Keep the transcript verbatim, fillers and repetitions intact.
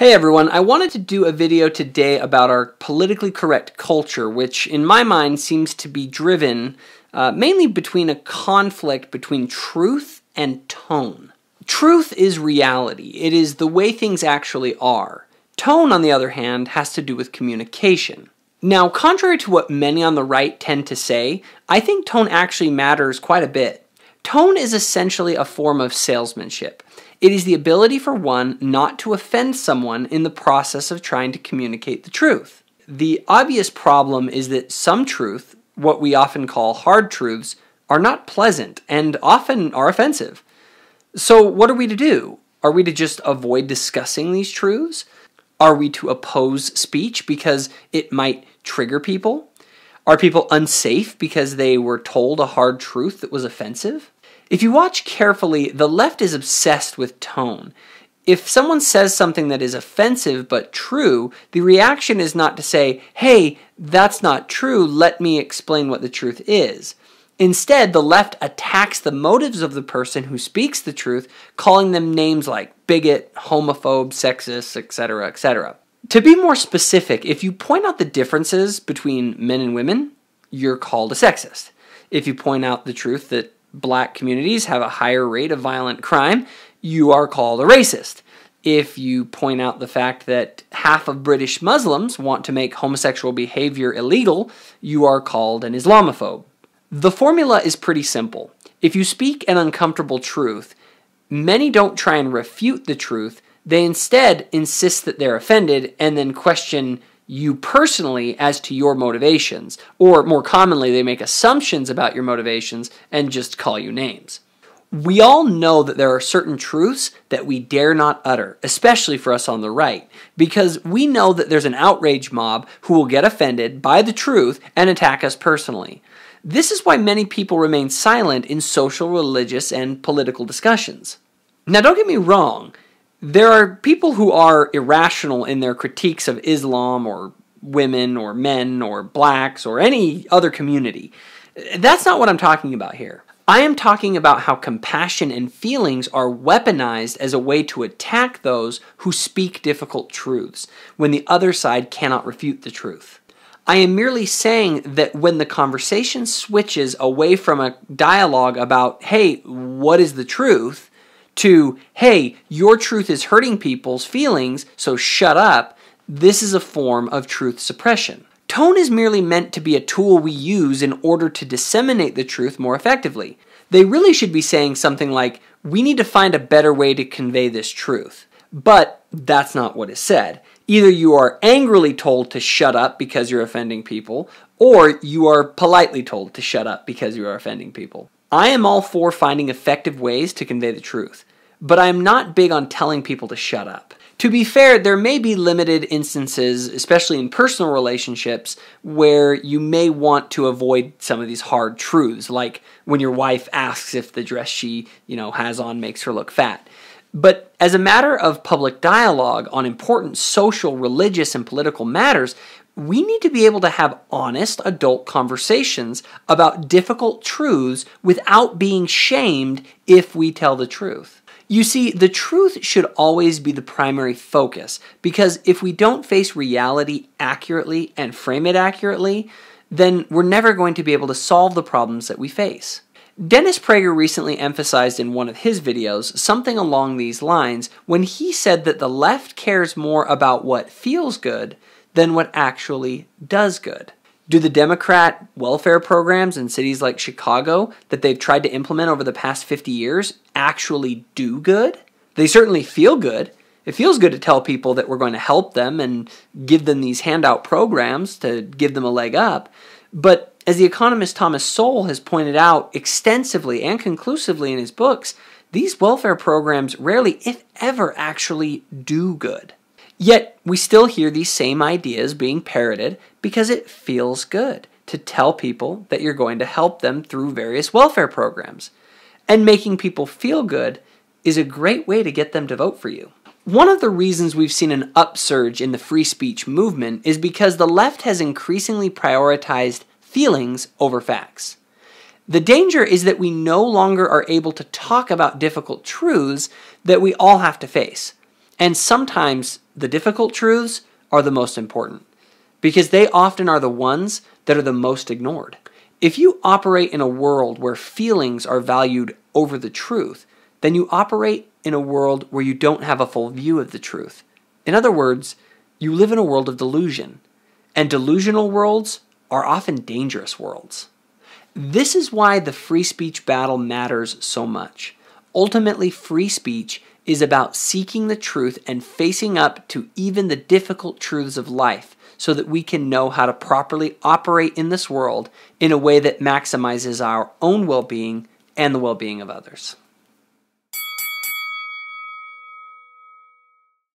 Hey everyone, I wanted to do a video today about our politically correct culture, which in my mind seems to be driven uh, mainly between a conflict between truth and tone. Truth is reality. It is the way things actually are. Tone, on the other hand, has to do with communication. Now, contrary to what many on the right tend to say, I think tone actually matters quite a bit. Tone is essentially a form of salesmanship. It is the ability for one not to offend someone in the process of trying to communicate the truth. The obvious problem is that some truth, what we often call hard truths, are not pleasant and often are offensive. So what are we to do? Are we to just avoid discussing these truths? Are we to oppose speech because it might trigger people? Are people unsafe because they were told a hard truth that was offensive? If you watch carefully, the left is obsessed with tone. If someone says something that is offensive but true, the reaction is not to say, "Hey, that's not true, let me explain what the truth is." Instead, the left attacks the motives of the person who speaks the truth, calling them names like bigot, homophobe, sexist, et cetera, et cetera. To be more specific, if you point out the differences between men and women, you're called a sexist. If you point out the truth that black communities have a higher rate of violent crime, you are called a racist. If you point out the fact that half of British Muslims want to make homosexual behavior illegal, you are called an Islamophobe. The formula is pretty simple. If you speak an uncomfortable truth, many don't try and refute the truth. They instead insist that they're offended and then question you personally as to your motivations, or more commonly, they make assumptions about your motivations and just call you names. We all know that there are certain truths that we dare not utter, especially for us on the right, because we know that there's an outrage mob who will get offended by the truth and attack us personally. This is why many people remain silent in social, religious, and political discussions. Now, don't get me wrong. There are people who are irrational in their critiques of Islam or women or men or blacks or any other community. That's not what I'm talking about here. I am talking about how compassion and feelings are weaponized as a way to attack those who speak difficult truths when the other side cannot refute the truth. I am merely saying that when the conversation switches away from a dialogue about, hey, what is the truth, to, hey, your truth is hurting people's feelings, so shut up, this is a form of truth suppression. Tone is merely meant to be a tool we use in order to disseminate the truth more effectively. They really should be saying something like, we need to find a better way to convey this truth. But that's not what is said. Either you are angrily told to shut up because you're offending people, or you are politely told to shut up because you are offending people. I am all for finding effective ways to convey the truth, but I am not big on telling people to shut up. To be fair, there may be limited instances, especially in personal relationships, where you may want to avoid some of these hard truths, like when your wife asks if the dress she, you know, has on makes her look fat. But as a matter of public dialogue on important social, religious, and political matters, we need to be able to have honest adult conversations about difficult truths without being shamed if we tell the truth. You see, the truth should always be the primary focus, because if we don't face reality accurately and frame it accurately, then we're never going to be able to solve the problems that we face. Dennis Prager recently emphasized in one of his videos something along these lines when he said that the left cares more about what feels good than what actually does good. Do the Democrat welfare programs in cities like Chicago that they've tried to implement over the past fifty years actually do good? They certainly feel good. It feels good to tell people that we're going to help them and give them these handout programs to give them a leg up, but as the economist Thomas Sowell has pointed out extensively and conclusively in his books, these welfare programs rarely, if ever, actually do good. Yet, we still hear these same ideas being parroted because it feels good to tell people that you're going to help them through various welfare programs. And making people feel good is a great way to get them to vote for you. One of the reasons we've seen an upsurge in the free speech movement is because the left has increasingly prioritized feelings over facts. The danger is that we no longer are able to talk about difficult truths that we all have to face. And sometimes the difficult truths are the most important because they often are the ones that are the most ignored. If you operate in a world where feelings are valued over the truth, then you operate in a world where you don't have a full view of the truth. In other words, you live in a world of delusion, and delusional worlds are often dangerous worlds. This is why the free speech battle matters so much. Ultimately, free speech is about seeking the truth and facing up to even the difficult truths of life so that we can know how to properly operate in this world in a way that maximizes our own well-being and the well-being of others.